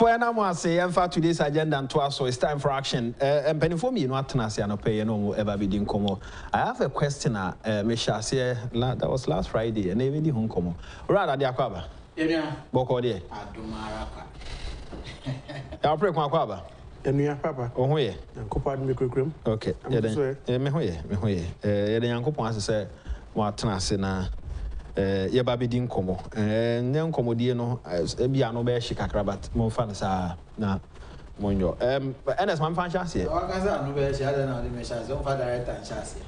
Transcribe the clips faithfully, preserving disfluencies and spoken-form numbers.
When I'm going to say, in fact, today's agenda and to us, so it's time for action. And uh, for me, you know, I'm not going to pay, you know, ever be doing como. I have a questioner, uh, Misha, say, that was last Friday, and even the home como. Rather, the Aquaba. Yeah. Boko, there. I do my Aqua. I'll break my Aquaba. And your papa. Oh, yeah. And Copa Micro Cream. Okay. Yeah, then. Yeah, me, yeah, me, yeah. The uncle wants to say, what I'm saying. Uh, yeah, baby, didn't come. And then, come, dear, no, be an obey, she can't grab at more fans are now. Monyo, um, and as one fan chassis, I don't know the measures of direct and chassis.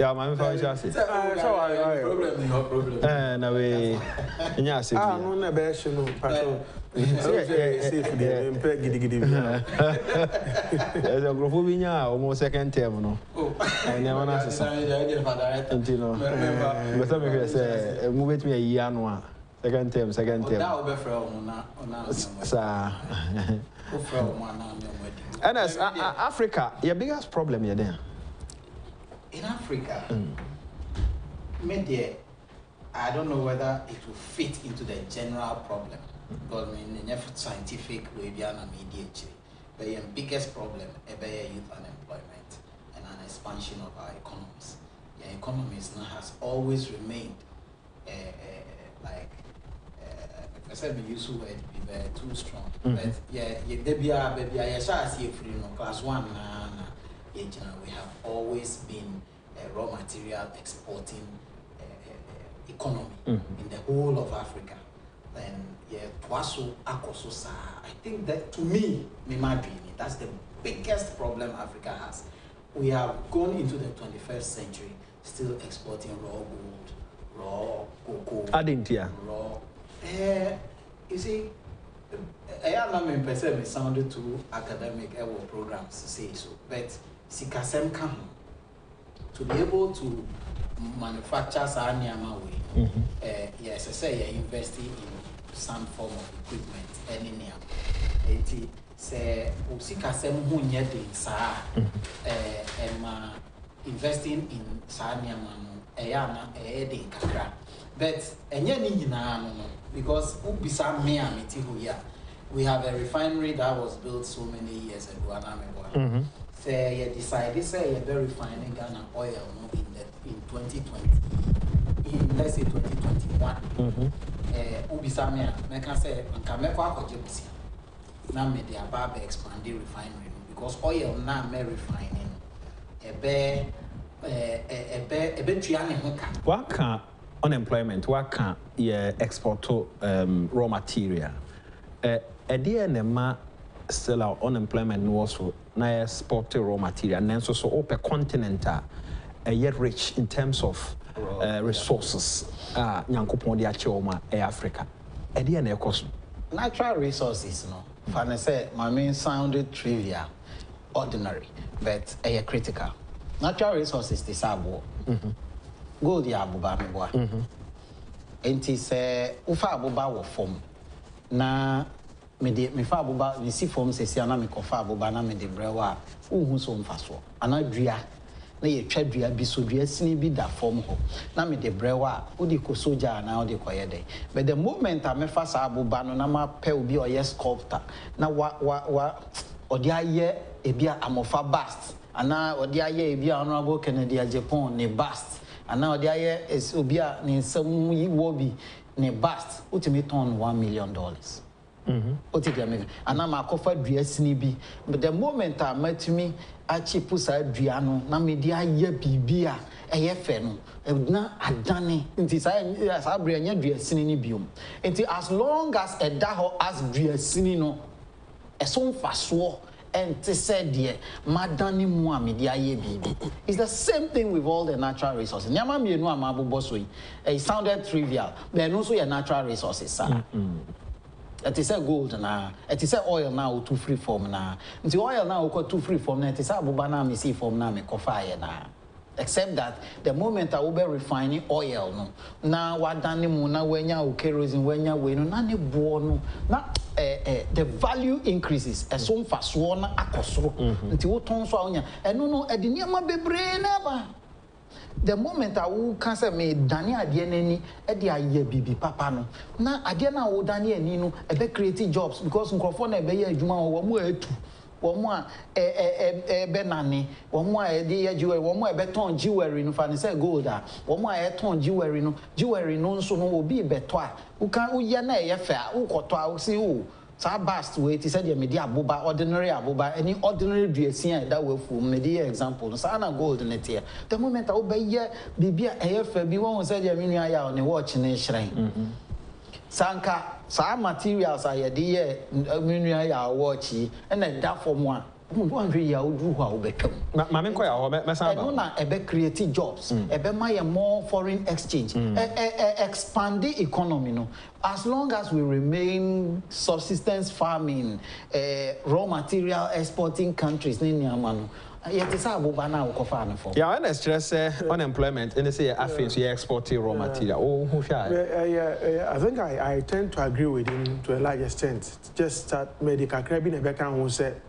Yeah, my fan chassis. So I problem, no problem. And away, yes, I'm on a bash, no, pardon. There's a group of Vina almost second terminal. I never asked until no. But some of you say, move it to a Yanwa. Second term, second term. And as Africa, your biggest problem you're there. In Africa, media, I don't know whether it will fit into the general problem. Because in the scientific way, we are media. But the biggest problem is youth unemployment and an expansion of our economies. The economy has always remained uh, uh, like, uh, like I said, we used to be too strong. Mm-hmm. But yeah, yeah, class one, we have always been a raw material exporting uh, uh, economy mm-hmm. in the whole of Africa. And yeah, Twaso Akososa. I think that to me, that's the biggest problem Africa has. We have gone into the twenty-first century still exporting raw gold, raw cocoa. I didn't hear. Raw. Uh, you see, I am in person sounded to academic programs to say so, but Sikasem Kam to be able to manufacture Saraniama way, yes, I say, investing in some form of equipment any near eighty say Usikasem Munyed in Sa investing in Sarniaman Ayana Edi Kakra. But any because Ubisa Mea Mitihuya, we have a refinery that was built so many years ago and I'm say you decided say you're refining Ghana oil in the in twenty twenty in let's say twenty twenty one. Ubisamia, I can say, and Kameko or Jibus. Now, may the above expanded refinery because oil now may refining a bear a bear a bit trianning. What can unemployment? What can yeah export to um, raw material? A D N M still our unemployment was so now export to raw material and then so so open continent are yet rich in terms of. Uh, resources ah nyankopon dia cheoma e Africa e dia na ekoso natural resources no fane say my main sounded trivial ordinary but e critical natural resources disable mhm gold ya abuba me boa mhm enti say ufa abuba wo form na me de me fa abuba we see form say na me kofa abuba na me de brewa uhun so mfaso anadua na ye twadua bi so dua sini bi da form ho na me de brewa wo de ko soja na wo de koye dey but the moment I me fa sa abuba no na ma pe obi oye sculptor na wa wa wa odi aye e bia amofa bust ana odi aye e bia honorable Kennedy Agyapong ne bust ana odi aye obi a ne nsam yi wo bi ne bust utimi turn one million dollars mhm otidi me ana ma kofa dua sini bi but the moment I met me Achipusa Adriano, Namedia Yabibia, A F N, and now Adani, until Sabrian Yadriasini Bium. Until as long as a Daho as Driasinino, a son Faswo, and Tesedia, Madani Muamidia Yabibi. It's the same thing with all the natural resources. Nyama Mienua Mabu Bosui, it sounded trivial, but also your natural resources, sir. It is a gold now. It is a oil now to free form now. The oil now got to free form. It is a bubana me see form now me kofire now. Except that the moment I will be refining oil no. Now what dani muna wenya ukerozin wenya wenu na ne bo no. Now the value increases. As soon as one akosro. Until we turn so anya. And no no ediniama be brain ever. the moment I will cancel me, Daniel Adieneni, Eddie Ayebibi, Papa no. Now Adiena O Daniel Nino, Ebe create jobs because Nkrofone Ebe Juma or Wamu Etu, Wamu Ebe Nani, Wamu Ebe Jewelry, Wamu Ebe Ton Jewelry no Fanisa Golda, Wamu Ebe Ton Jewelry no Jewelry no so no will be Betoa. Who can Uyana Yefa, Ukotoa, Usiu. So I bust wait, he said, yeah, media aboba, ordinary aboba, any ordinary dressing that will for media example. So I na gold in it here. The moment I obey yeah, Bibia A F B one said, yeah, me on the watch in a shrine. Sanka, some materials I dear, I watch ye, and then that for one. Wondering how do how become. Mamma, I don't know about creative jobs, about more foreign exchange, mm. e, e, expand the economy. No, as long as we remain subsistence farming, eh, raw material exporting countries, Niamano. Yet it's a boba now, Kofana for. Yeah, and stress unemployment, and they say, I think you export raw material. Oh, who shall I? I think I, I tend to agree with him to a large extent. Just that medical crabbing and Beckham who said,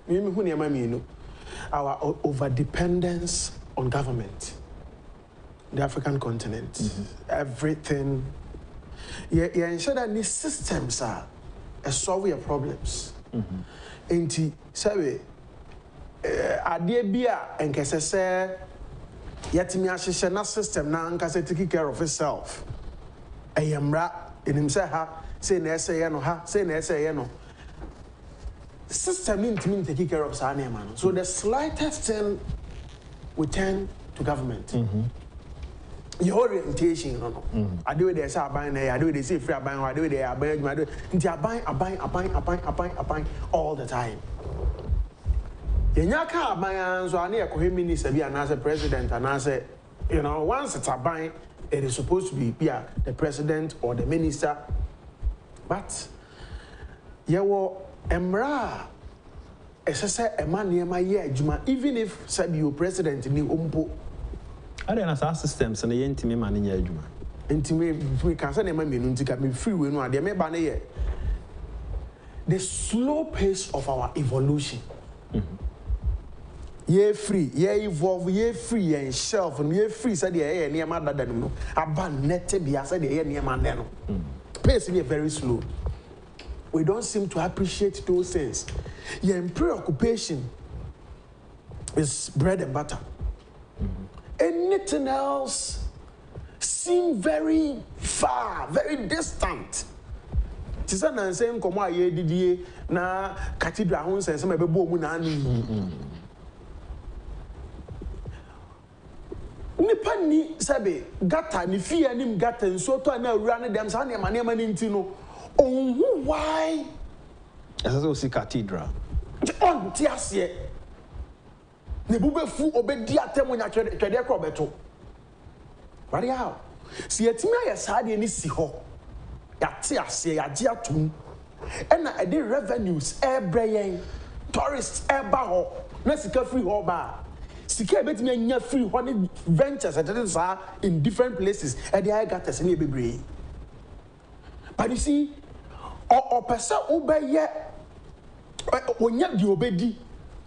our over dependence on government, the African continent, mm-hmm. everything. Yeah, yeah, ensure that these systems are solve your problems. And to say, Adebia and Cassese yet me as system now and Cassette take care of itself. I am ra in himself, say Nessayano, ha, say Nessayano. System means me take care of Saneman. So the slightest thing we turn to government. Mm-hmm. Your orientation, no, no. I do it as I buy, I do it as if I buy, I do it, I buy, I do it. I buy, I buy, I buy, I buy, I buy, I buy all the time. Yaka Bayan, so I near Kohimini Sabia as a president, and I said, you know, once it's a bind, it is supposed to be yeah, the president or the minister. But Yawo Emra, as I said, a man near my year, even if Sabio president in the Umpo. I don't know, our systems and the intimate man in Yajuma. Intimate, we can send a man to get me free when one, they may ban here. The slow pace of our evolution. Mm-hmm. Ye free, ye evolve, ye free, and shelf, and ye free, said the air near my dad. I ban netted the asset the air near my dad. Pace is very slow. We don't seem to appreciate those things. Your preoccupation is bread and butter. Mm-hmm. Anything else seems very far, very distant. It's not the same come out here, D D A, now, cathedral homes and some of the boom. Nipani Sabe, Gata, ni fear him Gata, and so to another running them, Sanya Manamantino. Oh, why? As I see cathedral. On Tiasie. The boobe fool obeyed the atom when I tried their crobeto. Very out. See, it's me, I had any see ho. Yatiasie, Yajiatum. And I did revenues, air braying, tourists, air baho, Mexico free or bar. Sika bet me anya free honey ventures at this are in different places and they got us in a baby. But you see, or person obey yet when you do obey,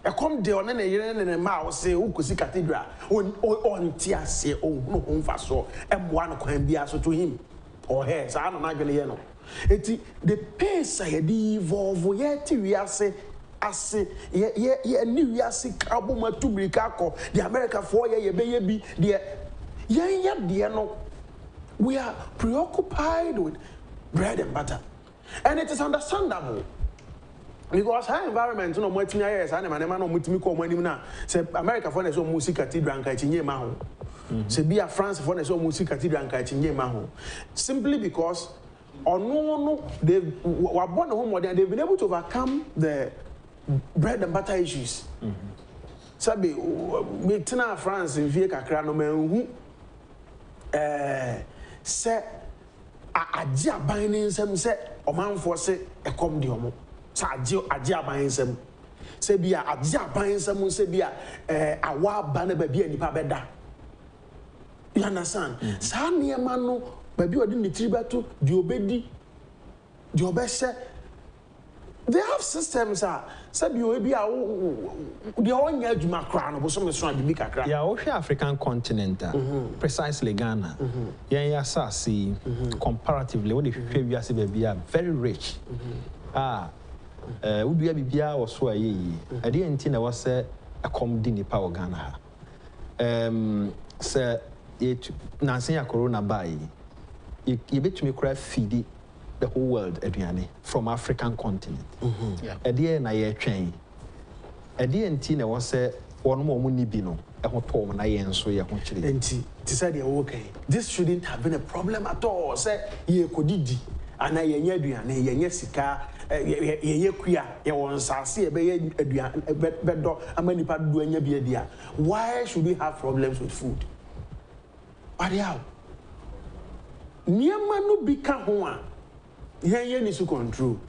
I come down and a yen and a mouse say, who could see cathedral on on tear say, oh, no home for so, and one can be answer to him or her, so I don't know. The pace I devolve yet, we are saying. I say, yeah, yeah, yeah, new Yassi Kabuma to Bricako, the America for ye baby, dear. Yeah, yeah, dear, no. We are preoccupied with bread and butter. And it is understandable. Because our environment, you know, what in years, and a man on Mutimiko, when you know, say America for his own music at Tidran Kachinye Maho. Say, be a France for his own music at Tidran Kachinye Maho. Simply because, or no, no, they were born home, and they've been able to overcome the bread and butter issues. Sabi, we turn France in Vieca Cranomen, eh, said, I dear binding some set, or man force a comdiomo. Sadio, I dear binding some. Sabia, I dear binding some, Sabia, a war banner baby and Pabeda. You understand? Sani a mano, baby, I didn't tribute to the obedi, the obese. They have systems that said you will be a the only Juma crown or some sort of big crown. Yeah, off the African continent, precisely Ghana. Yeah, yeah, see comparatively, what if you have a very rich. Ah, would be a bibia or so. I didn't think I was a comedy in power Ghana. Um, sir, it Nancy Corona by you bet me craft feed. The whole world, Adriani, from African continent. A dear Naya chain. A dear Antina was a one more munibino, a home, and I answer your country. And she decided, okay, this shouldn't have been a problem at all. Say, ye codidi, and I am Yadian, ye Yessica, ye queer, ye once I see a bed dog, and many part doing your beer. Why should we have problems with food? What are you? Niamanu become one. Yeah, yeah, needs to control.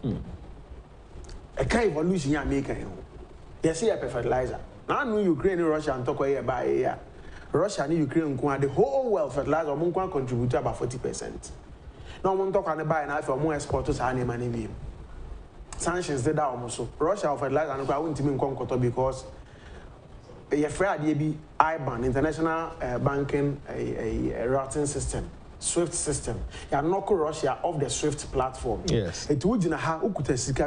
A kind of evolution you make. You see, a fertilizer. Now, no Ukraine, Russia, and talk about here. Russia and Ukraine, the whole world fertilizer, we can contribute about forty percent. Now, we talk about buying now for more exporters and money. Sanctions did that also. Russia fertilizer, and we won't even come because you're afraid they be I B A N, international banking routing system. Swift system. You are knocking Russia off the Swift platform. Yes. It would in a half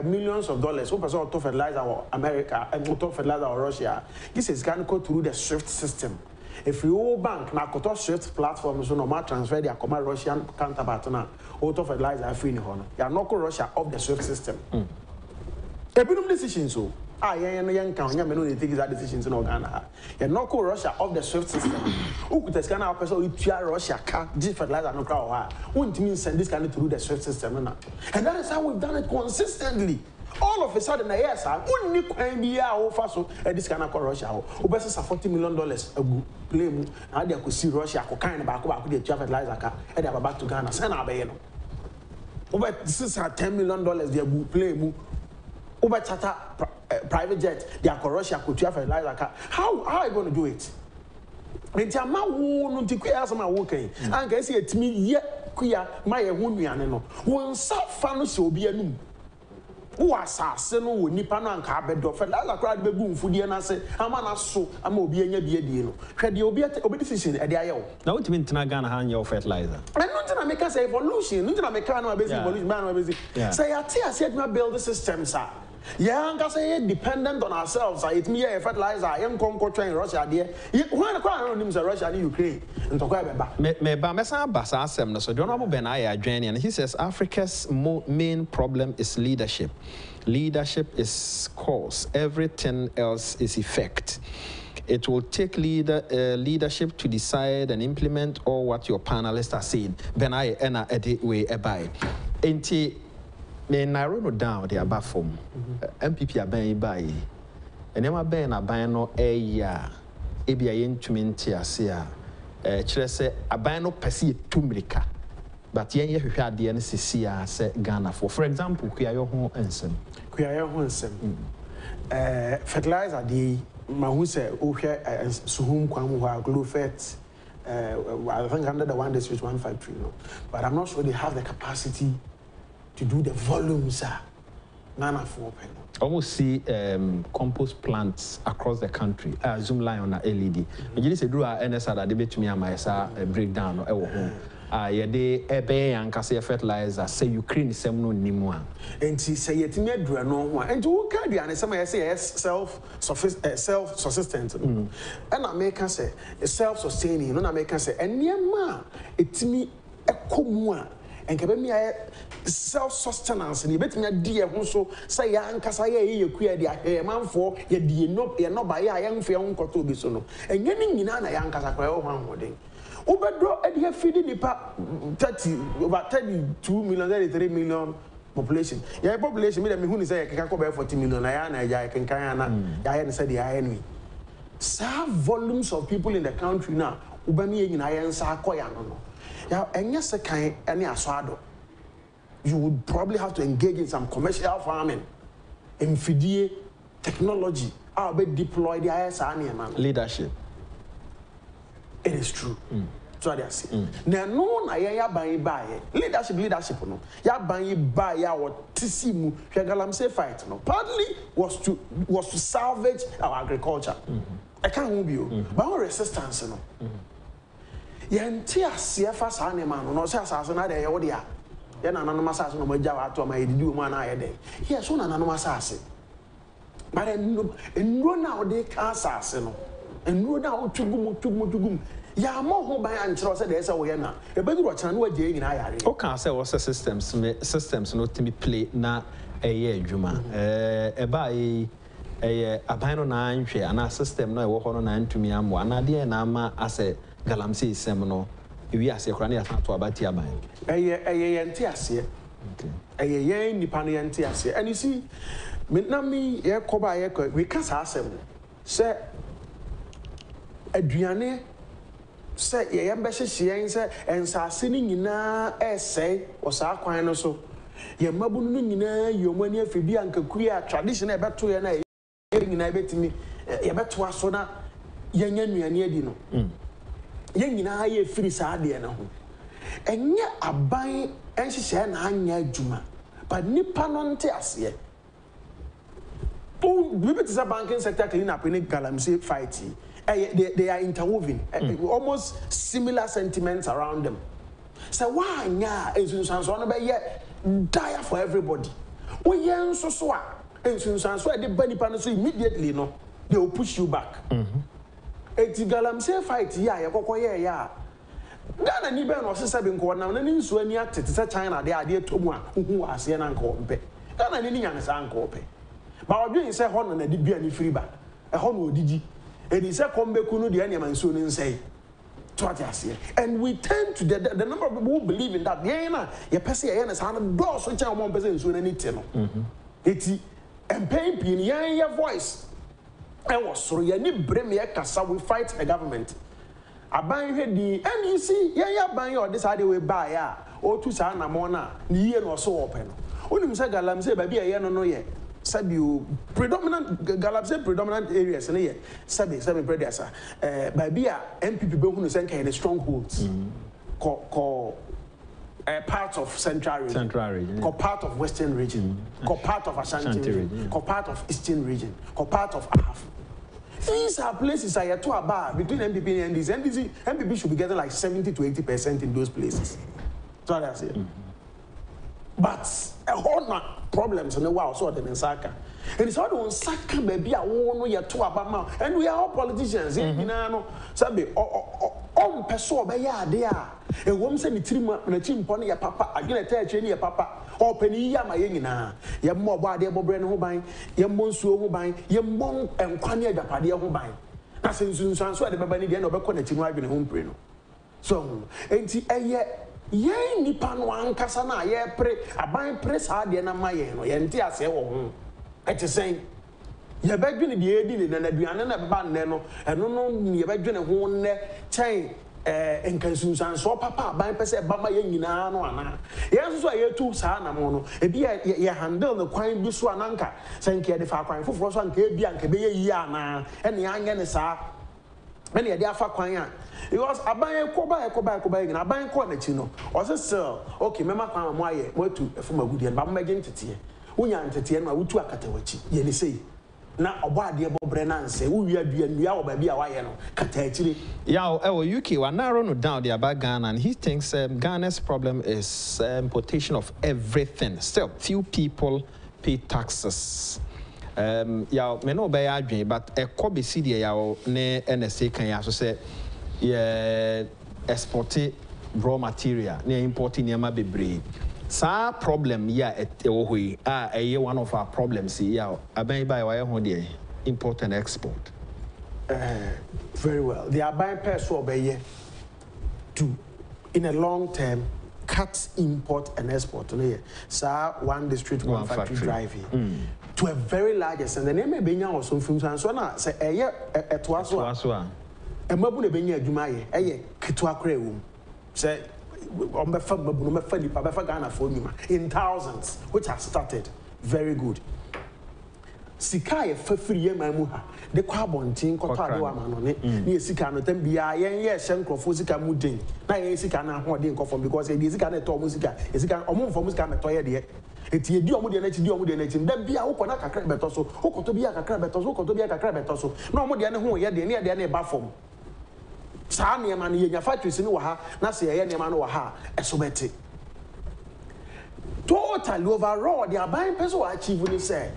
millions of dollars. Who person to fertilizer or America and to fertilizer or Russia? This is going to go through the Swift system. If you owe bank now, cut Swift platform, so no matter transfer their common Russian counterpart now, auto fertilizer free in honor. You are knocking Russia off the Swift system. They've been decision so. Ah, yeah, yeah, yeah, yeah, yeah, yeah, take that decisions in Ghana. You knock Russia off the Swift system. Who could scan our person with Pierre Russia can't fertilizer no crowd? Wouldn't mean send this kind through the Swift system. And that is how we've done it consistently. All of a sudden, yes, I wouldn't be our fast at this kind of Russia. Ubers are forty million dollars a blame. I could see Russia kind of back up with the fertilizer car and have back to Ghana. Send our bayon. Over six or ten million dollars, they will play Uber Tata. Private jet, they are Russia could have a like that. How are you going to do it? It's a man who won't take care of my working. I can see it's me yet queer, my woman. One sub fan so be a noon. Who are Sassano, Nippano, and Carbet of another crowd be boom for the answer. I'm not so, I'm obeying a deal. Had you obeyed a decision at the I O? Now it means not going to hand your fertilizer. I don't know, make us evolution, not to make a basic evolution, man, or basic. Say, I said, my build the system, sir. Yeah, I'm saying dependent on ourselves. It means a fertilizer. I am going to Russia there. When I call him to Russia and Ukraine, and talk about me, me, but me say Basa Sam. So John Abu Benai Adjani, and he says Africa's main problem is leadership. Leadership is cause. Everything else is effect. It will take leader uh, leadership to decide and implement all what your panelists are saying. Benai ena edi we ebai. Enti. Me narrow down the above form. M P P are buying by, and them are buying a buying no air. Ebi aye instrumenti asia. Chere se a buying no pesi tumrika, but yenye huwa di N C C ase Ghana for. For example, kuyayo hon ensem. Kuyayo hon ensem. Fertilizer di mahuse uche suhum kwamu wa glufet. I think under the one district one five three no, but I'm not sure they have the capacity to do the volumes, sir. None of open. Almost see um, compost plants across the country. Uh, zoom line on a L E D. When you say do a N S A, that debate me and my sir breakdown or home. Ah, yeah, they ebe and case fertilizer. Say Ukraine is no nimwa. And she say yet me do a no one. And who can do an some say self self subsistent. And American say self sustaining. No American say and yeah ma it me a kumwa. And can be self-sustenance. And you bet me a dear also say, Yankasaya, you queer, dear man for your dear no, you're not by a young fair uncle to be so no. And getting in an Yankasaka one wedding. Overdraw at your feeding the pap thirty over thirty two million, thirty three million population. Your population made me who is a Kakako forty million. I can Kayana, I said the enemy. Some volumes of people in the country now, Ubami in Ian Sakoyano. Yeah, and yes, I can any asado. You would probably have to engage in some commercial farming, M F D technology. I'll be deployed the I S A N I M. Leadership. It is true. Mm. So they say, "Ne no na ya ban buy leadership, leadership no. Ya ban buy ya what tisimu. Galamse fight no. Partly was to was to salvage our agriculture. I can't you, but our resistance no. Yantia C F S animal no say asasana dey wo dia. Ye na anonymous asase no maja wa to ma edidu mu na ye dey. Here so na anonymous asase. But enro na wo dey asase no. Enro na wo twugum twugum twugum. Ya mo ho ban ankyere say dey say wo ye na. E beduru o kyana no agye nyina yare. O kan say wo systems systems no timi play na eye adwuma. Eh e ba e eh aban no na nhwe ana system no e wo ho no na ntumi amwa. Ana de na ama ase Galamsey is seminal. We are secretary of Abatiaman. A yantiasia. A yan depaniantiasia. And you see, Minami, Yacoba, Yaco, we can't ask him. Sir Adriane, Sir Yambassi, she answered, and Sassini in a essay or Sarquin or so. Yamabunina, your money, if you be Uncle Queer, tradition about two and a in a bit to me, about to us, so now, young and Yadino. Yengina ye free sadia no. Enye aban enhye na anya adwuma. But nipa no nte ase. Oh, we bet the banking sector clean up in Galamsey fight. They they are interwoven. Almost similar sentiments around them. So why nya ensunsanso no be ye dire for everybody. Wo ye nso so a ensunsanso e de ba nipa no so immediately no. They will push you back. Mm-hmm. Eti Galamsey fight ya ya kokko ya ya Ghana ni be no sesa be nko na ni nsu ani atete se China de ade tomu a hu ase na nko mpe Ghana ni ni nyan sa nko pe ba odwin se ho no na de bia ni free ba e ho no odigi edi se kombe kunu de ani manso ni nsei to atase. And we tend to the, the, the number of people who believe in that yeah na ye pese ye na sa na do so chen mo pese nsu na ni te no eti empen pin yan ye voice. I was sorry, I need Bremia we fight the government. I buy the N D C, yeah, yeah, buy or this idea we buy, yeah, or two Sana Mona, the year or so open. Only Mister Galamsey, baby, I don't know yet. Sabu predominant Galamsey predominant areas, and here, Sabi, Sabi predecessor, uh, baby, N P P who sent in the strongholds, called part of Central Region, called part of Western Region, called part of Ashanti Region, called part of Eastern Region, called part of Af. These are places I are to a bar between M P P and N D C. N D C, M P P should be getting like seventy to eighty percent in those places. So that's it. Mm-hmm. But a whole lot of problems in the world, so they're in Saka. And it's hard on Saka, baby, I won't know you're to a bar now. And we are all politicians. You know, Sabi, on Peso, they are there. A woman sent the team on the team pony, your papa, I get a touch in your papa. Open ya my yangina, your more body, your brand who buy, your monsu who buy, your mom and Kwanya the Padia who buy. That's in Sun San, so I remember the end of a connecting life in home preno. So, and yet, yea, Nipan one Casana, yea, pray, I buy press hard and a mayan, or Yantia say, oh, at the same. You're begging the Edin and the Biana Bandano, and no, you're begging a one chain. And consumes and so papa by Pesa Baba Yangana. Yes, I hear two Sanamono. A beer ye handle the quine Buswan Anka, Sankia the Far Quine for Frosan Kabianca Bay Yana, and the Anganesa, and the Alpha Quine. It was a buyer coba, a coba, coba, and a buying cornetino. Or the sir, okay, Mamma Quamaya, where to a former good and Bamba Gentity. We are entertained, I would to a Catawachi, Yenisei. Na oba de bobrenan se wo wi aduanua wo ba bia wa ye no kataachiri yawo e wo U K wa narrow no down the about Ghana, and he thinks um, Ghana's problem is uh, importation of everything. Still few people pay taxes. Um yawo me no be adwen, but e ko be see de yawo ne N S A kan ya so say ye export raw material ne import ne ma bebre. Sa problem ya e wo hoi ah e one of our problems ya aban buy why ho dey import and export. Uh, very well, they are buying pairs for be to in a long term cut import and export no here. Sa one district one, one factory, factory drive here. Mm. To a very large extent, the name e benya or some films and so na say e ye eto aso aso e mabu na benya adwuma ye e ye ketua kra ewu say in thousands, which have started very good. Sika e fafriye mamuha de kwa bontin koto ade wa manone na e sika no tem bia yen ye hye nkrofo sika mudin na yen sika na ho de nkrofo because e de sika na to mu sika e sika omo nfo mu sika meto ye de eti e di omo de na chi di omo de na chi da bia wo kona kakra beto so wo koto bia kakra beto so wo koto bia kakra beto so na omo de ne ho ye de ne ye de na e ba fom saa ne ma ne ye nya factories ni wa ha na se ye ne ma no wa ha e so beti total overall they are buying person who achieve ni say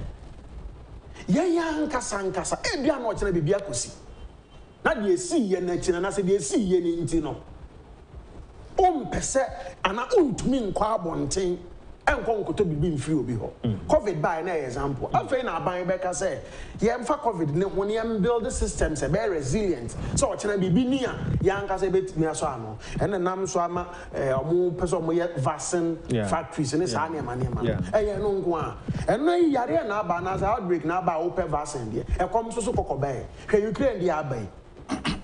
Yan kasa nkasa ebia na ochena bibia kosi na de esi ye na chena na se de esi ye ni nti no ompese ana ontumi nkwa abonten enko nkoto bibi mfiri obi ho covid by na example afa na aban be ka se ye mfa covid ne ho ne am build systems e be resilient so ochena bibi ni a yan kasa betimi aso ano ene nam so ama omo pese omo ye vaccine factories ne sa ne mane mane eye no nko a eno yare na aba na sa outbreak na aba ope vaccine de e kom so so kokobai hwe Ukraine de abai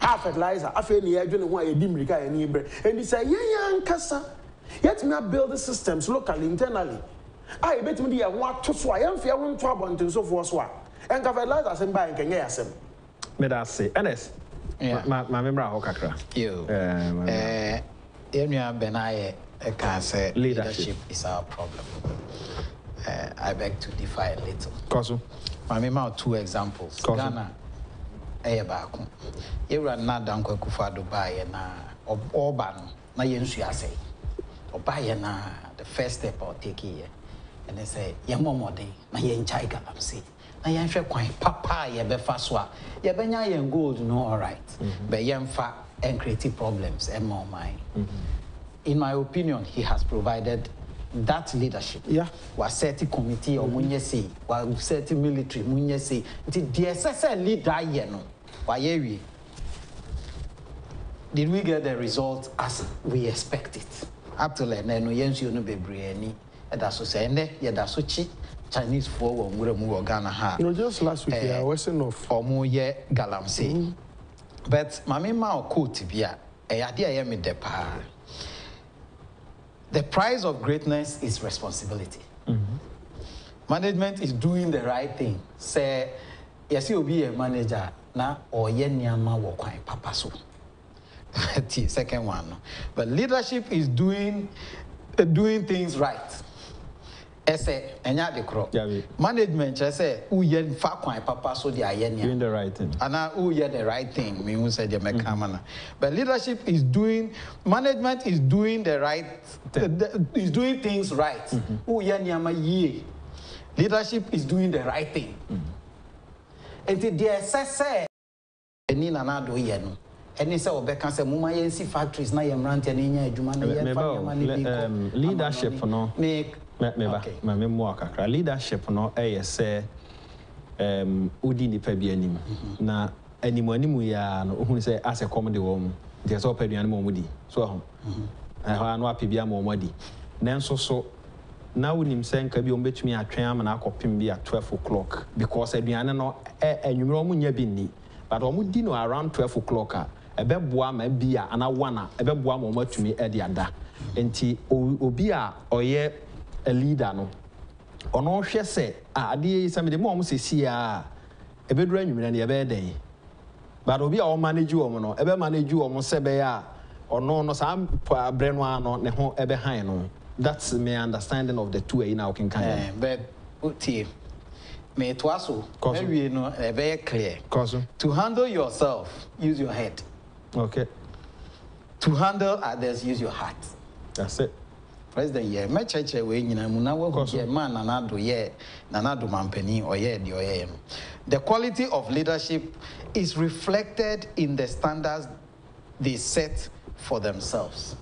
a fertilizer afa ne ye dwene ho a ye di mirika ye ni bre endi say yan kasa yet not build the systems locally, internally. I bet me the want to sway and fear won't trouble until so for swap. And Cavaliers are sent by and can hear them. Medassi, Ennis, my member of Kakra. You, eh, Emia Benaye, a cancer leadership is our problem. Uh, I beg to defy a little. Cosu, my member, two examples. Ghana, Ebaku. You run not down Kufa Dubai and Oban, Nayensia say. The first step I'll take here, and they say, Yamomode, my young child, I'm saying, I am sure papa, ye be faswa, ye benya and gold, no, all right, but yam fat and creative problems, and more mine. In my opinion, he has provided that leadership. Yeah, was certain committee or Munyesi, while certain military Munyesi, the D S S leader, you know, why did we get the result as we expected? Up to let no yens you no be brani e da so say ne ye da so chi Chinese for wo mure mu Ghana ha you know just last week I was in of omo ye galamsey but mami ma o quote bia e ade aye me de pa the price of greatness is responsibility. Mm-hmm. Management is doing the right thing say yes you be a manager na o ye niama wo kwan papa so. Second one, but leadership is doing uh, doing things right. I say, and yeah, the crop management. I say, who yeah, fuck my papa, so they are doing the right thing. And now, who yeah, the right thing. Me who said the mechanic. But leadership is doing management is doing the right. Uh, the, is doing things right. Who yeah, nyama ye. Leadership is doing the right thing. And the D S S ni nana do ye no. And he said, Obeka said, Muma Yensi factories, now you're ranting in your Juman. Leadership for no make my memoir. Leadership for no A S A Udini Pebianim. Now, any money we are who say, as a comedy woman, there's all Pebian Momudi. So I know Pibia Momudi. Nanso so now when him saying, Cabby on which me a tram and I copy me at twelve o'clock because I be an and you know, Munyabini. But omu di no around twelve o'clock ebe boa ma bia ana wana ebe boa ma matumi e dia da enti obi a oye a leader no ono hwe se ade se me de mo sesi a ebe dura nwumire na ebe den but obi a o manage omo no ebe manage omo se be ya ono no sam bre no ano ne ho ebe han no that's my understanding of the two in our king kind eh but uti me twaso we no very clear to handle yourself use your head. Okay, to handle others use your heart. That's it. President yeah me church we nyina mu na wo ye man na do ye na na do mampani o ye de o ye. The quality of leadership is reflected in the standards they set for themselves.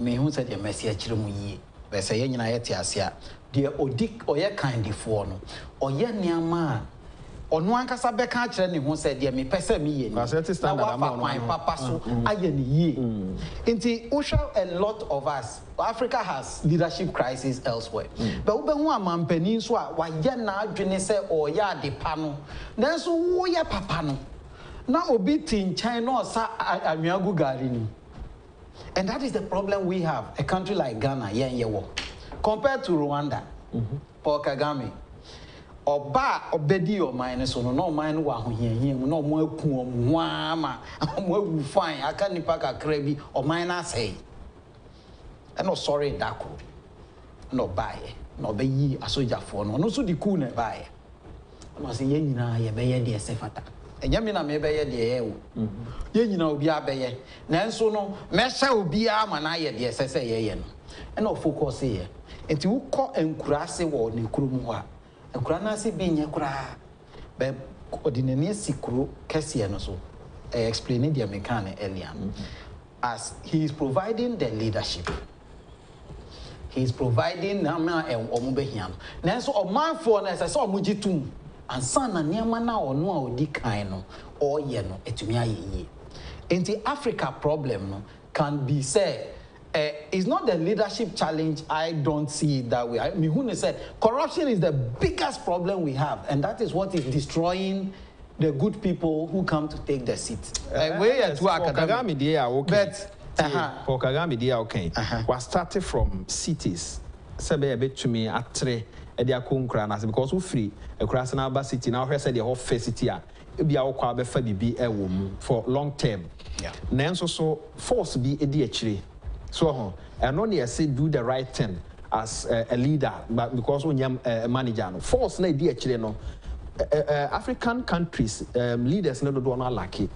Me hu said the mercy achire mu yi be say ye nyina ye ti asia dear Odik or your kind of one or your near man or no one can be catching who said, dear me, person me, and I said, my papa, so I am ye. Indeed, Usha, a lot of us, Africa has leadership crisis elsewhere. But when one man peninsula, why you're not Genese or ya de panel, then so who your papa now obeying China or Sa Amiago Garini. And that is the problem we have. A country like Ghana, yeah, yeah, compared to Rwanda, mm-hmm. Paul Kagame, Oba obedi your minus on no mine wahuye, no more kum, wama, and we find I can't pack a crabby or minus say. And no sorry, Daco. No buy, no be ye a soldier for no, no so the cool buy. I was a yenina, ye bay de sefata. A yamina may bay de air. Yenina be a bay. Nanso no, Mesha will be a man, I de sessayen. And no focus here. And to call and crass a word in Kurumwa. A cranassi being a cra, but ordinary secret Cassian also explaining the American earlier. As he is providing the leadership, he is providing Nama and Omubehiam. Nanso a man for as I saw Mujitum, and son and Yamana or no Dikaino or Yeno etumia ye. And the Africa problem can be said. Uh, it's not the leadership challenge. I don't see it that way. I mean, Mihune said corruption is the biggest problem we have, and that is what is destroying the good people who come to take the seat. Uh, Where yes, to Kagame, they are okay. But for Kagame, they are okay. We started from cities. Sebe ebe to me at three. Edi akunkra na because we free. Ekurasi na ba city na we say the whole first city a. Ebi akwa be fa bibi e wo mu for long term. Yeah. Na enso so force bi edi echire. So, and only I say do the right thing as uh, a leader, but because when you're a manager, no force na idea actually no. African countries um, leaders no do not lucky.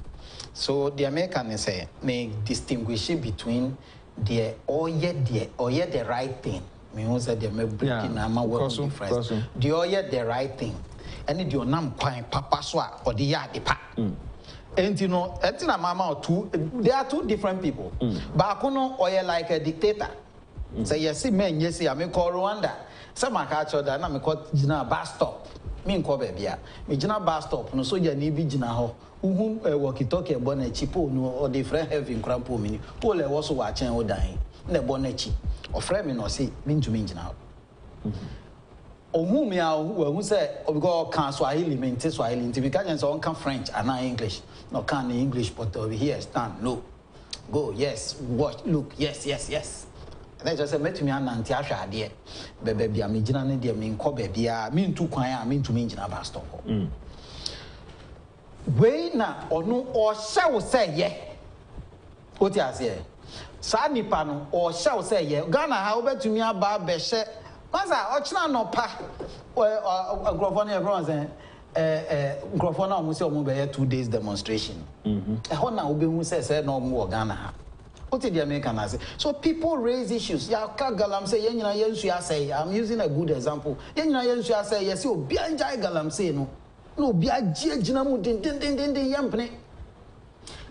So the American say may distinguish between the or yet the or yet the right thing. Me who say they may breaking ama work difference. The or yet the right thing. Any the onam kwain papa swa or the ya the pa. And you know, and mama two, they are two different people. But Bakuno or like a dictator. Say yes, men, yes, I may call Rwanda. Some I catch other and I call Gina bus stop. Mean Kobebia. Me Gina bus stop, no soldier nibi Ginaho, whom a walkie talkie bonnet chipo no or different heavy crampo mini. Pole was watching or dying. The bonnet or framing or say, mean to mean now. Or whom we are who say, oh, God can't Swahili, maintain Swahili, intimidation, so on can French and not English. No can English, but over here, stand, look, go, yes, watch, look, yes, yes, yes. And I just said, met me an antiasha, dear, baby, I mean, Jana, dear, mean, Kobe, dear, mean to quiet, I mean to mean Jana Baston. Way now, or no, or shall say, yeah. What you say? Sani Pano, or shall say, yeah, Ghana, how about to me about Beshet? Maza, ochna no pa. Well, Grovon everyone saying, eh, Grovon, I'm going to two days demonstration. A Hona Ubimu said no more Ghana. What did the American say? So people raise issues. Ya Kagalam say, Yenina Yenshia say, I'm using a good example. Yenina Yenshia say, yes, you be a Galam say no. No, be a Jinamu din din din din din yampne.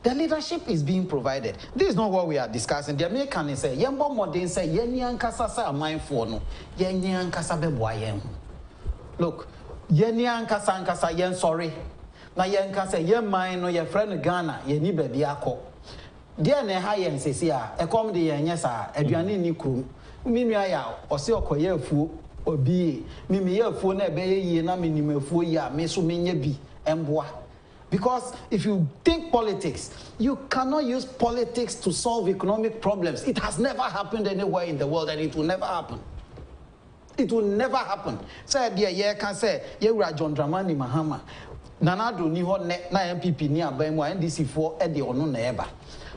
The leadership is being provided. This is not what we are discussing. The American say, "Yembo modern say, yenyan kasa sa mindful no, yenyan kasa be boyen." Look, yenyan kasa kasa yen sorry. Na yen kasa yen mind no your friend Ghana yeni baby ako. There ne ha yen say say a come the yen yesa aduane ni kru. Mi nua ya o se okoye afu obi. Mi mi ya afu na be ye na mi ni mafu ya me so menye bi emboa. Because if you think politics, you cannot use politics to solve economic problems. It has never happened anywhere in the world, and it will never happen. It will never happen. Say, dear, yeah, can say, yeah, we are John Dramani Mahama. Nana do ni ho na N P P ni abemu N D C four e de onu na eba.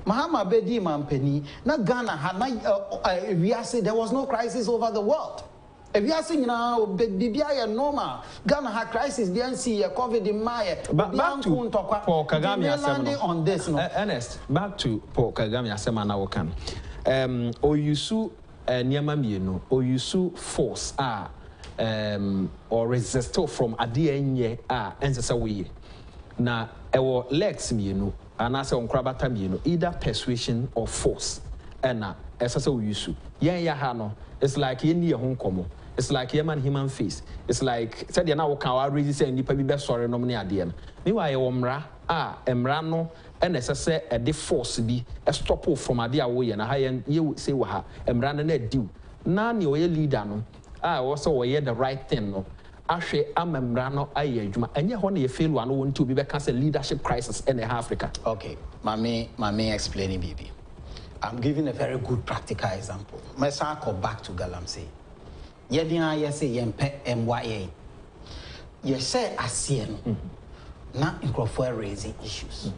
Mahama be di mampeni na Ghana ha na we are saying there was no crisis over the world. If you are saying now, Bibia normal, Ghana had crisis, the N C, COVID, the Maya, but back to Paul Kagame Asema on this. Ernest, back to Paul Kagame Asema na wakan. Um, or you sue Niamamieno, or you sue force ah, um, or resist from Adienye ah, and so we na our legs, you know, and I say on Krabatam, you know, either persuasion or force, and na as I we sue. Yeah, yeah, Hano. It's like in your home common. It's like human human face. It's like said you now can I really say you probably best sorry no money at the end. Meanwhile, Omra ah Emra no and as I say a de force be a stop off from a dear way and a high end you say waha Emra no net do. None your leader no ah also we're the right thing no. Ashe am Emra no aye juma and you honey fail one want to be back as a leadership crisis in Africa. Okay, mommy, mommy explaining baby. I'm giving a very good practical example. My son called back to Galamsey. Yedian, yes, yempe, mye. yes, I see no. Now in Crawford raising issues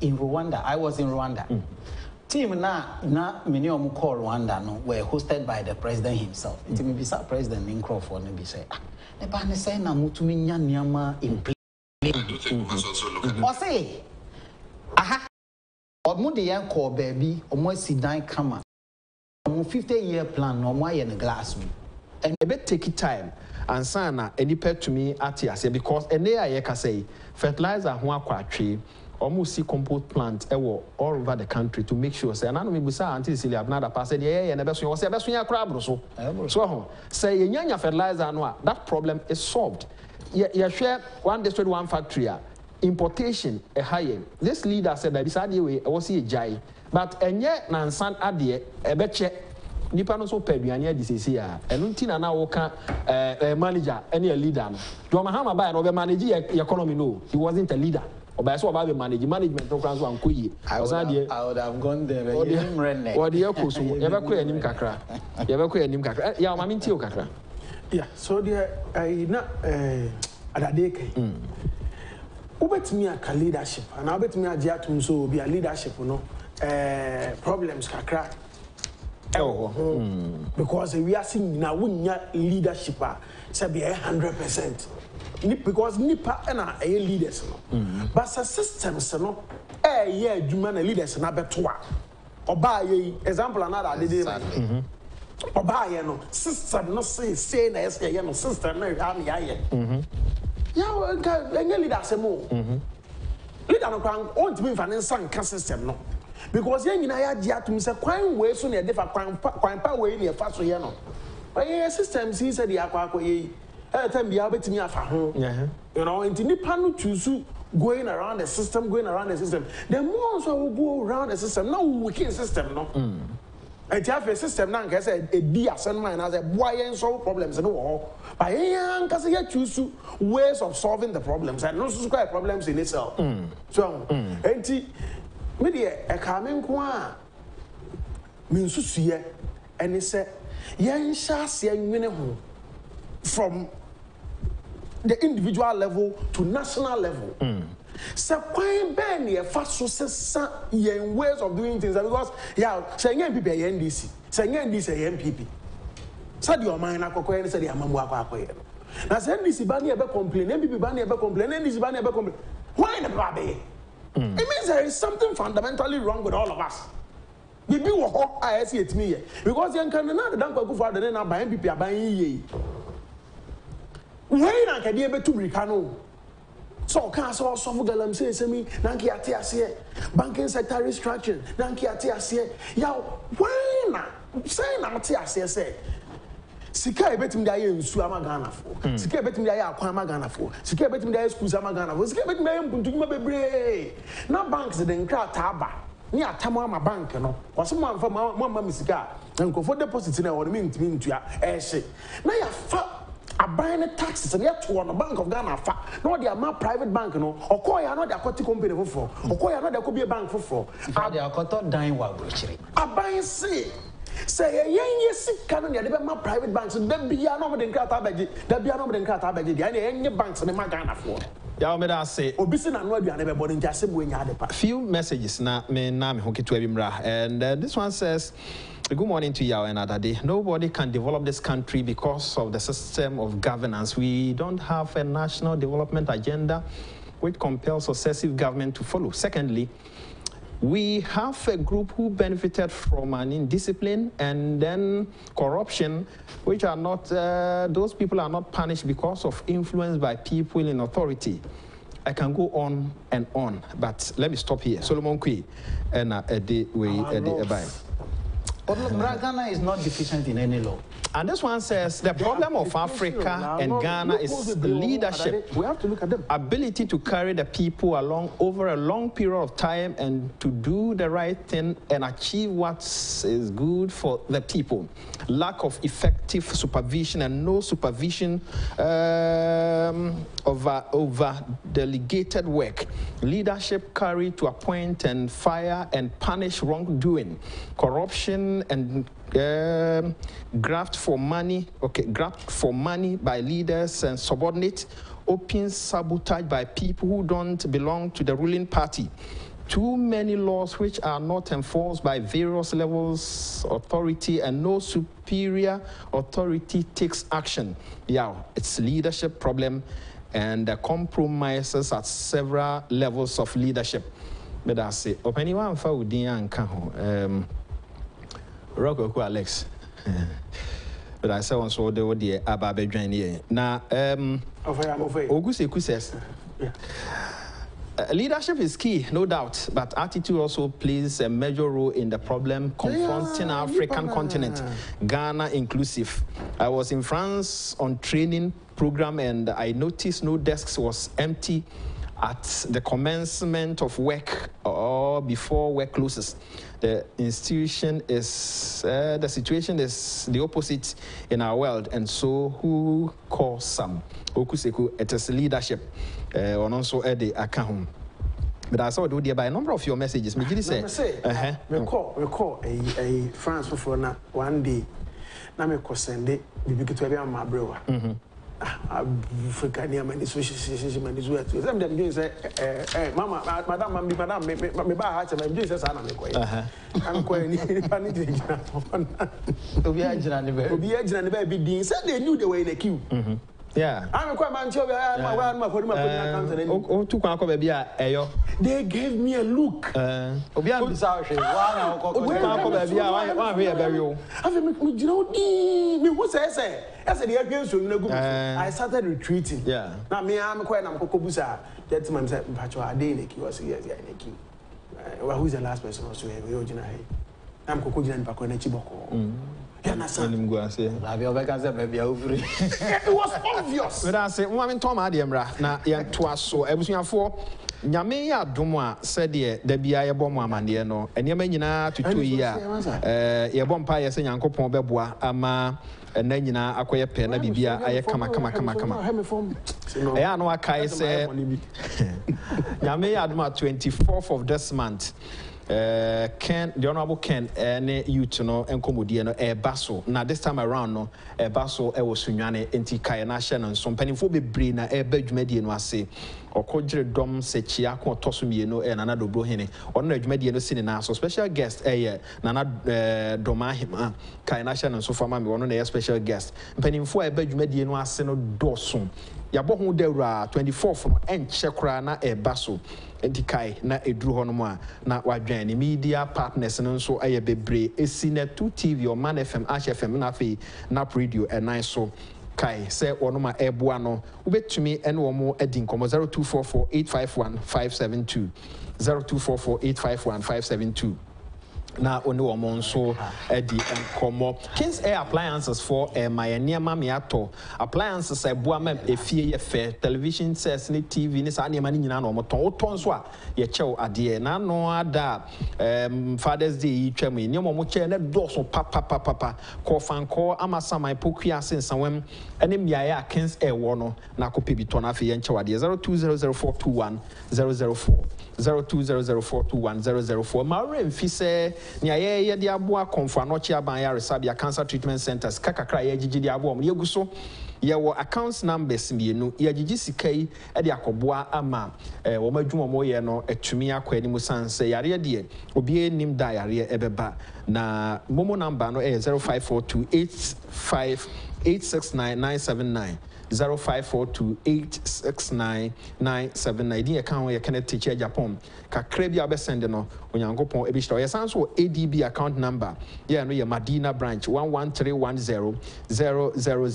in Rwanda. I was in Rwanda. Mm -hmm. Team na na many of call Rwanda no were hosted by the president himself. Mm -hmm. It may be sir president in Crawford. Maybe say ah, the ban say na mutu minya niyama in place. I do think we must also look at it. Or say aha, or mude yan call baby or more sidine kama. fifty year plan no more in glass me. And a bit take time. And sana any pet to me at yes because and there I can say fertilizer one quatri almost see compost plant all over the country to make sure say and I know we saw until silly abnada pass said yeah yeah never so say best when crab so so say yanya fertilizer no that problem is solved. Yeah, share one district one factory importation a higher. This leader said that beside the way I was see jai but and yet nansan adie a betche nipa no so pedu ania disese a eno ntina na wo ka eh manager any leader no John Mahama ba no be manage economy no he wasn't a leader oba so oba be manage management okran so ankoyi osade I would have gone there but you him redneck what the echo so ye be ko enim kakra ye be ko enim kakra ya o ma minti o kakra yeah so there I na eh adade kai ubetimi aka leadership and ubetimi age atum so obi a leadership no eh problems kakra. Oh, mm. Because we are seeing now leadership say be one hundred percent because nipa na e leaders no but the systems no e ye adwuma na leaders na beto a oba ye example another dey dey oba ye no system no say say na yes ye no system na am ya ye mhm ya we enye leaders mo mhm leader no kan want to be finance and system no. Because you know, I had to say, "Quite way soon, a different quite power way near fast way." But yeah, systems he said, "Yeah, quite time be able to me a farm." You know, and the panel to going around the system, going around the system. The more so we go around the system, no wicked system, no. And you have a system now, because a dear son mine has a boy and solve problems and all. But yeah, because you choose ways of solving the problems and not square problems in itself. Mm. So, mm. and the media a coming qua Minsusia, and he said, Yan Shasia Minimum from the individual level to national level. So, why ban your fast success in ways of doing things? Because, yeah, saying N P P, N D C, saying N D C, N P P. Said your mind, I could say, I'm a walkway. Now, N D C Bandy ever complain, N P P Bandy ever complain, N D C Bandy ever complain. Why in the baby? Mm. It means there is something fundamentally wrong with all of us. Bibi wo ho I see it me because yan kan na dan kwaku for the na ban bibi aban yiye. Wey na ka die betu rika no. So kan so so galam say say me na ki ate ase banking sector restructuring na ki ate ase ya wey na say na ate ase say sika ebetim da ye nsu ama Ghana fo sika ebetim da ye akwa ama Ghana fo sika ebetim da ye schools ama Ghana fo sika ebetim da ye mpuntuma bebre na banks de nkra ta aba ni atamo ama bank no kwaso mo amfa mo amma misika na nkofo deposit na won me ntimi ntua eh hye na ya fa aban ne taxes na ya to no Bank of Ghana fa na odi ama private bank no okọ ya na odi akoti company fofo okọ ya na odi akobie bank fofo odi akoto dan wa brochiri aban se say a young sicker and the private banks and then be an over the cratabaji, that be an over the cratabaji, the any banks and the Magana for. Yameda say, Obisin and Robbie and everybody just when you had a few messages now, me Nam Hoki to Ebimra. And uh, this one says, good morning to you another day. Nobody can develop this country because of the system of governance. We don't have a national development agenda which compels successive government to follow. Secondly, we have a group who benefited from an indiscipline and then corruption, which are not, uh, those people are not punished because of influence by people in authority. I can go on and on, but let me stop here. Solomon Kui, and Eddie Ebai. Ghana is not deficient in any law. And this one says the problem of Africa and Ghana is leadership. We have to look at them. Ability to carry the people along over a long period of time and to do the right thing and achieve what is good for the people. Lack of effective supervision and no supervision um, over, over delegated work. Leadership carried to appoint and fire and punish wrongdoing. Corruption and um, graft for money, okay, graft for money by leaders and subordinates open sabotage by people who don't belong to the ruling party. Too many laws which are not enforced by various levels of authority, and no superior authority takes action. Yeah, it's leadership problem, and the compromises at several levels of leadership. But I say, up anyone for Udian Kaho, Rocco Alex. But I say, once all the idea about the journey. Now, um, Auguste Kuses. Leadership is key, no doubt, but attitude also plays a major role in the problem confronting yeah, African yeah. continent, Ghana inclusive. I was in France on training program, and I noticed no desks was empty at the commencement of work or before work closes. The institution is, uh, the situation is the opposite in our world, and so who calls some? Okuseku, it is leadership. Uh, and also at the account. But I saw do there by a number of your messages. Me did say, uh-huh. Me call, me call a a France for now one day. Now me call Sunday. We begin to have my brother. Ah, Africa near my social situation, my disorder. Some them doing say, eh, eh, Mama, Madam, Mami, Madam, me me me ba heart. Some doing say, Sana me koi. I'm koi ni ni pani di jina. Obi ajina ni be. Obi ajina ni be be doing. Said they knew they were in a queue. Yeah. I'm quite man. They gave me a look. Uh, I started retreating. Yeah. Now me, I'm quite I'm kokobusa. That's my myself. I didn't queue. I said yes, I queue. Who's the last person also? I'm kokojina pakona chiboko. You understand? It was obvious. But I say, woman, Tom Adiamra, now, yeah, twas so. Everything for Yamea Dumwa said, yeah, there be a bomb, Mandiano, and Yamenina to two year, a bomb pie, saying Uncle Pombebois, Ama, and then Nina, Aquia Pen, Abibia, I come, come, come, come, come. I know I can say Yamea Adma, twenty fourth of this month. Uh, Ken, the Honorable Ken, and you to know, and Comodiano, a basso. Now, this time around, no, a basso, a was Sunyane, anti Kayanashan, and some penny for be brain, a bed median was say, or conjure dom, Sechiaco, Tosumiano, and another Bohene, or no median cinema. So, special guest, a Nana Domahima, Kayanashan, and so far, mammy, one on a special guest. Penny for a bed median was seno dorsum. Yabohu Dera, twenty four from N Chekrana, a basso. Entikai na edru honoma na wadwane media partners no so aye bebre esine two tv or man fm H F M na fe na radio and nine so kai say onoma eboa no ubetumi ene wo mo edi nkomo zero two four four eight five one five seven two zero two four four eight five one five seven two na only wo mo so edi nkomo King's Air appliances for eh my niam miato appliances eboa mem efie ye fe television sets ni tv ni sa niam ni nyina na o moton wo ton so a ye chew ade na no ada um Father's Day yi twam ni mo mo che na do so papa papa papa ko fanko amasa my pokua sensanwem ene miaye a King's Air wo no na ko pe bi ton afi ye chew ade zero two zero zero four two one zero zero four zero two zero zero four two one zero zero four Maureen Fise Nya ye ye diabwa konfanochi aban ya resabia cancer treatment centers kakakra ye jiji diabwa mu ye guso ye wo accounts numbers mienu ye jiji sikai e de akoboa ama eh wo madwuma mo ye no atumi akwa ni mu sanse yare de obi nim da yare ebeba na momo number no eh zero five four two eight five eight six nine nine seven nine zero five four two eight six nine nine seven nine account your Kennedy Agyapong kakrebia be send no onyankopon e bi store yes answer A D B account number yeah no your Madina branch one one three one zero zero zero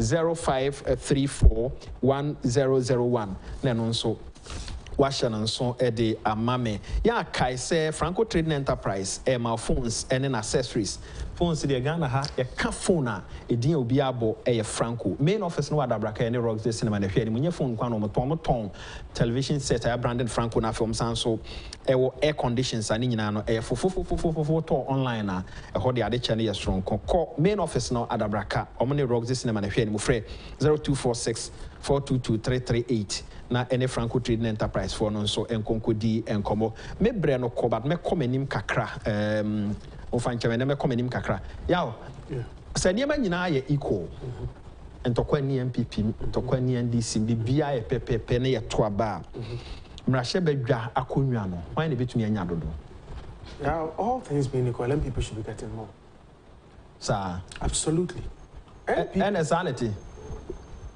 zero five three four one zero zero one neno nso Washington son ede amame ya kai say Franco Trading Enterprise e ma phones and accessories phones the Ghana ha e ka phone a edin obi abo e Franco main office no adabraka any rocks the cinema na hwe ni munye phone kwa no motom ton television set ya branded Franco na film sanso e wo air conditions ani nyina no e fofofofofofo to online na e ho de ade channel yes strong ko main office no adabraka omo ne rocks the cinema na hwe ni mu frɛ zero two four six four two two three three eight na any Franco Trading Enterprise for no so enkonkodi enkomo me bre no ko but me komanim kakra um ofancheme me komanim kakra yaw said niema nyina ye equal and to kwenye N P P, to kwenye N D C, bibia ya pepe pene ya tuaba. Mrashebega akunyano. Why ni bitu nyanyadodo? Now, all things being equal, N P P should be getting more. Sir, absolutely. And a sanity.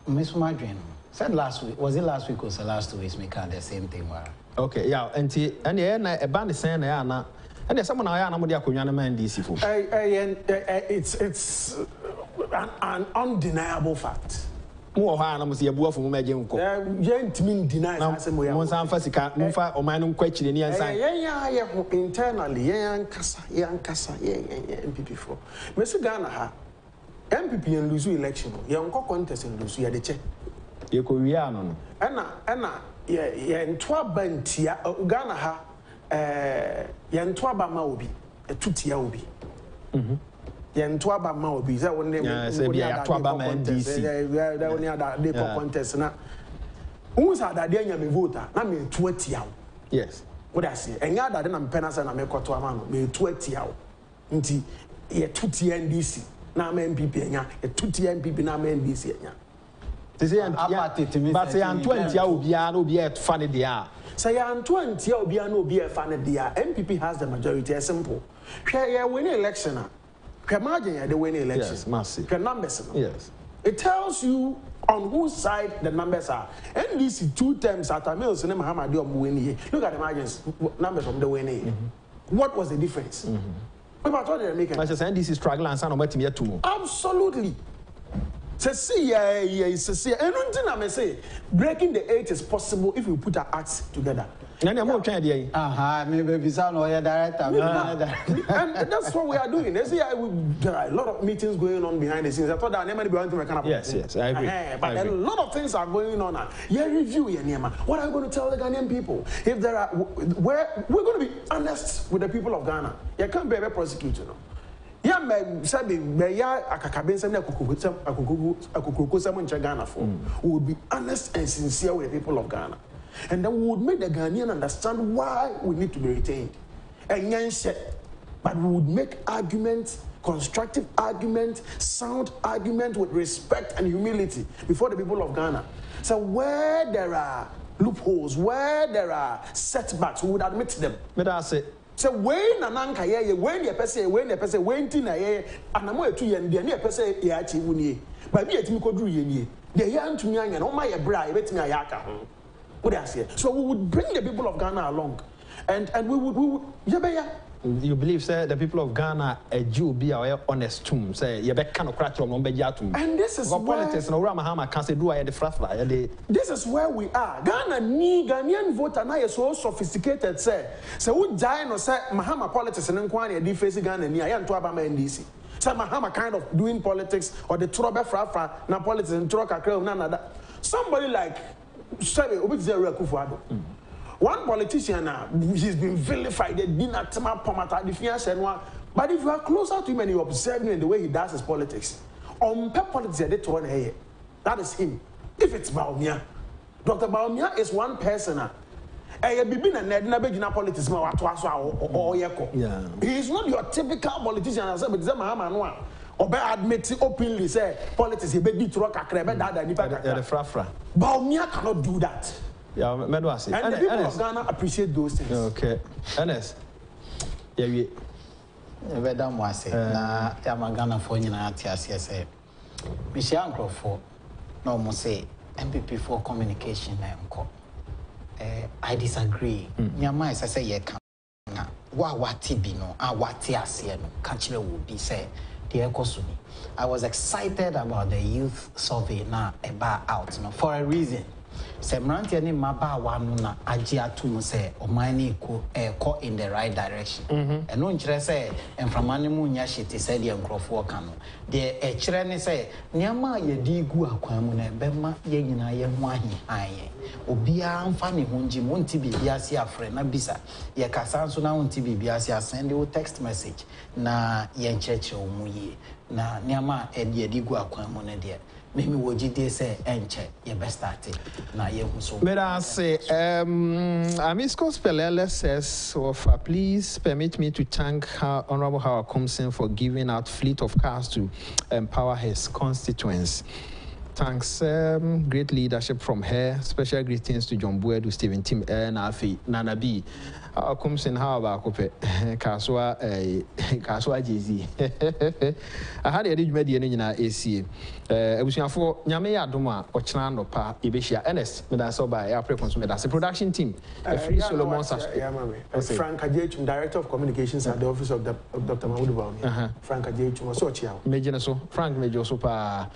Miss Madrin said last week. Was it last week or so last two weeks? Make out the same thing. Okay, yeah. And the and a band is saying na and someone I am with the Akunyana and D C for. It's it's an, an undeniable fact. Mo ha na mo se yebua fo mo ma gyen ko. Eh yen timin deny asem mo ya. Mo san fa sika, mo fa oman no kwa kire ni ansan. Yen ya ye ho internally, yen ankasa, yen ankasa, yen yen M P P four. Me su Ghana ha. M P P en lose election. Yen ko contest en lose ya de che. Ye ko wi ano no. Ana ana ye yen toa bantia Ghana ha eh yen toa ba ma obi, etutia obi. Mhm. Ntwaba ma obi ze wonne mo dia twaba ma N D C they only had they contest na who said that they anya me voter na me twenty awo yes what I say anya that na me penance na me koto ama no me twenty awo nti ye tuti N D C na ma M P P anya ye tuti M P P na ma N D C anya they say apatite but say twenty awo bia na obi e fa ne dia say twenty awo bia na obi e fa ne dia M P P has the majority as simple hwe ye win election. Imagine they win elections. Yes, massive. The numbers. No? Yes. It tells you on whose side the numbers are. N D C two terms at Amil's name Muhammad win. Look at the margins, numbers from the winning. Mm-hmm. What was the difference? We were told they make it. I just N D C struggle and some about here too. Absolutely. So see, yeah, yeah, see. And one thing I may say, breaking the eight is possible if we put our acts together. Nani am trying dey. Aha, me be visa no your director. And that's what we are doing. They see there are a lot of meetings going on behind the scenes. I thought that nobody be want to kind of. Yes, yes, I agree. Uh-huh. But I agree. A lot of things are going on. Yeah, review your name. What are you going to tell the Ghanaian people? If there are where we're going to be honest with the people of Ghana. You can't be a prosecutor, no. Yeah, me say me ya akakabensem na kokokotsem akokogu akokokosem nche Ghana for. We will be honest and sincere with the people of Ghana. And then we would make the Ghanaian understand why we need to be retained. And but we would make arguments, constructive arguments, sound arguments with respect and humility before the people of Ghana. So where there are loopholes, where there are setbacks, we would admit them. But that's it. So when an anchor, when the person, when the person, when tin, and I'm going to you and the person, yeah, Chibuni. But me at Mikodru, the young to me, and oh my bride, let me a yaka. So we would bring the people of Ghana along, and and we would we would yeah yeah. You believe, sir, the people of Ghana a Jew be our honest tomb. Say you be kind of crack your number jatum. And this is where politics no Mahama can say do I the frafla. This is where we are. Ghana ni Ghanaian voter now is so sophisticated. Say say who die no say Mahama politics and inquiry di face Ghana ni I am to Abama N D C. Say Mahama kind of doing politics or the trouble frafla na politics and trouble kakre na na that somebody like. Mm-hmm. One politician, uh, he's been vilified, but if you are closer to him and you observe him in the way he does his politics, on politics, that is him. If it's Baumia, Doctor Baumia is one person. Uh, Yeah. He is not your typical politician. Or admit openly say politics he be Detroit kakra be dada ni pa kakra. The frafra. Baumia cannot do that. Yeah, me do I say. And the people of Ghana appreciate those things. Okay. Ernest. Yeah, we. We do I say. Na ya Ghana for nyina ati ase say. Me share ankrofo. Na mo say M P P for communication na enko. Eh I disagree. Nyama is I say ye kan. Na wa wati bi no, a wati ase no. Ka kire wo bi say. I was excited about the youth survey now about out no, for a reason. Say mrantie ni maba wa no na age atum say o mine ko e ko in the right direction. And no nchire say enframane mu nya shit say the enkrofo ka no. The e chire ni say niamma ye di gu akwan mu na be ma ye nyina ye ho ahianye. Obia amfa ne ho nji mo nti bibia si afre na bisa. Ye kasa nso na nti bibia si send you text message na ye ncheche o mu ye. Na niamma e di di gu akwan mu na de. Maybe what you did say and check your best starting. Now you so. But I say, um, Amisco Spelele says, Offa, please permit me to thank Honorable Howard Comson for giving out fleet of cars to empower his constituents. Thanks. Um, great leadership from her. Special greetings to John Buedu, Stephen Tim, and Afi Nana B. How comes in how about Kope? Kaswa, Kaswa J Z. I had a rich media in our A C. I was here for Nyamea Duma, Ochinano Pa, Ibishia, N S, Medaso by our preference, Medas, a production team. A free Solomon Sashko. Frank Agyapong, Director of Communications at the office of Doctor Mahmoud Bawumia. Frank Agyapong, so Chia. Major so, Frank Major Sopa,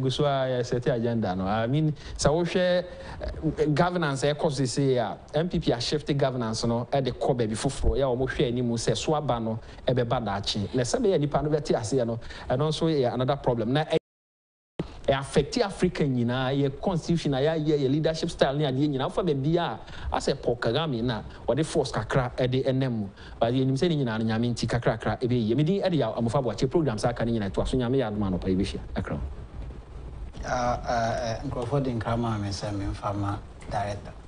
Guswa. Set agenda. No, I mean, so share governance. I cause this year N P P has shifted governance. No, at the core before. Yeah, almost share any more. Say swabano. Ebe badachi. Let's say any panovati asiya no. And also another problem. Now, it affects African. You know, your constitution, your leadership style. You know, for the B R, as a Paul Kagame na, what the force kakra at the N M U. But you know, say you know, you mean tika kakra. Ebe you mean at the amufa boache programs. I can you know to asunya me admano pa ibisha akra. Uh, uh, uh, Crawford and Kramer, Mister Minfama, Director.